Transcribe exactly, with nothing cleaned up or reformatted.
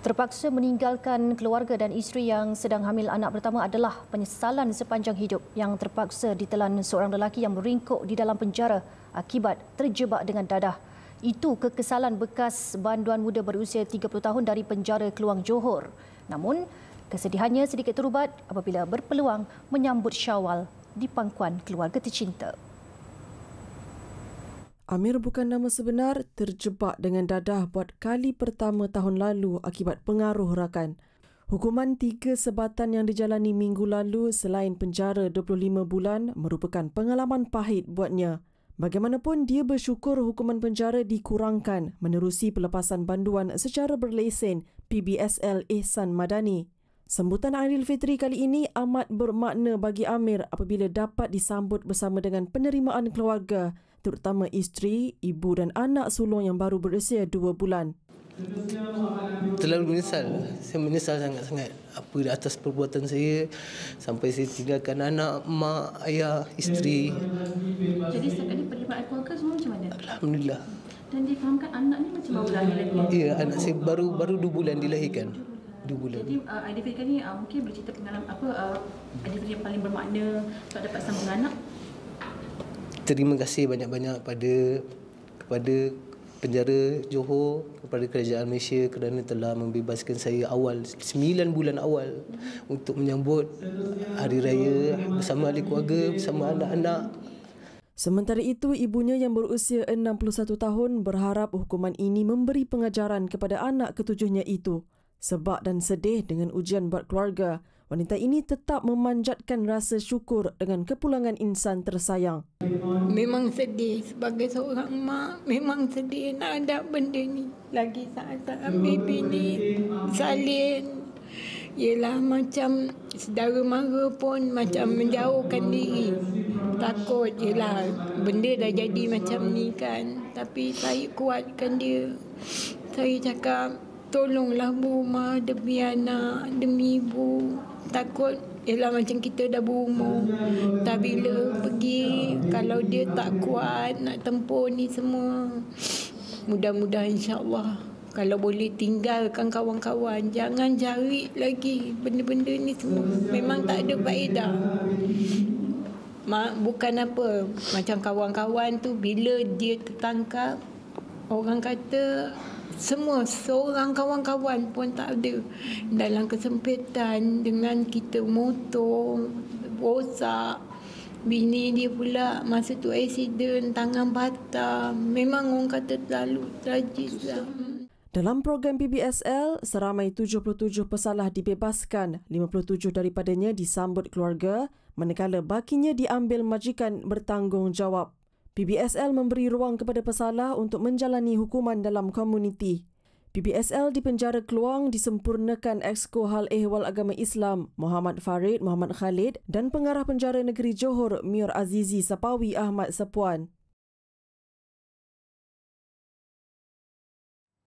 Terpaksa meninggalkan keluarga dan isteri yang sedang hamil anak pertama adalah penyesalan sepanjang hidup yang terpaksa ditelan seorang lelaki yang meringkuk di dalam penjara akibat terjebak dengan dadah. Itu kekesalan bekas banduan muda berusia tiga puluh tahun dari penjara Kluang, Johor. Namun, kesedihannya sedikit terubat apabila berpeluang menyambut Syawal di pangkuan keluarga tercinta. Amir bukan nama sebenar, terjebak dengan dadah buat kali pertama tahun lalu akibat pengaruh rakan. Hukuman tiga sebatan yang dijalani minggu lalu selain penjara dua puluh lima bulan merupakan pengalaman pahit buatnya. Bagaimanapun, dia bersyukur hukuman penjara dikurangkan menerusi pelepasan banduan secara berlesen P B S L Ihsan Madani. Sambutan Aidilfitri kali ini amat bermakna bagi Amir apabila dapat disambut bersama dengan penerimaan keluarga, terutama isteri, ibu dan anak sulung yang baru berusia dua bulan. Terlalu menyesal. Saya menyesal sangat-sangat apa atas perbuatan saya sampai saya tinggalkan anak, mak, ayah, isteri. Jadi setakat ini penerimaan keluarga semua macam mana? Alhamdulillah. Dan difahamkan anak ni macam baru dilahirkan? Ya, anak saya baru baru dua bulan dilahirkan. Bulan. Jadi uh, I D V ni uh, mungkin boleh cerita pengalaman apa uh, I D V yang paling bermakna untuk dapat sambung anak? Terima kasih banyak-banyak pada kepada penjara Johor, kepada kerajaan Malaysia kerana telah membebaskan saya awal sembilan bulan awal hmm. untuk menyambut hari raya bersama ahli keluarga, bersama anak-anak. Sementara itu, ibunya yang berusia enam puluh satu tahun berharap hukuman ini memberi pengajaran kepada anak ketujuhnya itu. Sebab dan sedih dengan ujian buat keluarga, wanita ini tetap memanjatkan rasa syukur dengan kepulangan insan tersayang. Memang sedih sebagai seorang mak, memang sedih nak ada benda ni. Lagi saat-saat baby ni salin, ialah macam sedara mara pun macam menjauhkan diri. Takut ialah benda dah jadi macam ni kan, tapi saya kuatkan dia. Saya cakap, tolonglah Bu, Ma, demi anak, demi ibu. Takut, ialah macam kita dah berumur. Tak bila pergi, kalau dia tak kuat nak tempuh ni semua. Mudah-mudahan insyaAllah. Kalau boleh tinggalkan kawan-kawan. Jangan cari lagi benda-benda ni semua. Memang tak ada faedah. Mak, bukan apa. Macam kawan-kawan tu bila dia tertangkap, orang kata semua seorang kawan-kawan pun tak ada. Dalam kesempitan dengan kita motong, rosak. Bini dia pula masa tu accident, tangan patah. Memang orang kata terlalu tragis lah. Dalam program P B S L, seramai tujuh puluh tujuh pesalah dibebaskan. lima puluh tujuh daripadanya disambut keluarga, manakala bakinya diambil majikan bertanggungjawab. P B S L memberi ruang kepada pesalah untuk menjalani hukuman dalam komuniti. P B S L di penjara Kluang disempurnakan Exko Hal Ehwal Agama Islam Muhammad Farid, Muhammad Khalid dan pengarah penjara negeri Johor Mior Azizi Sapawi Ahmad Sepuan.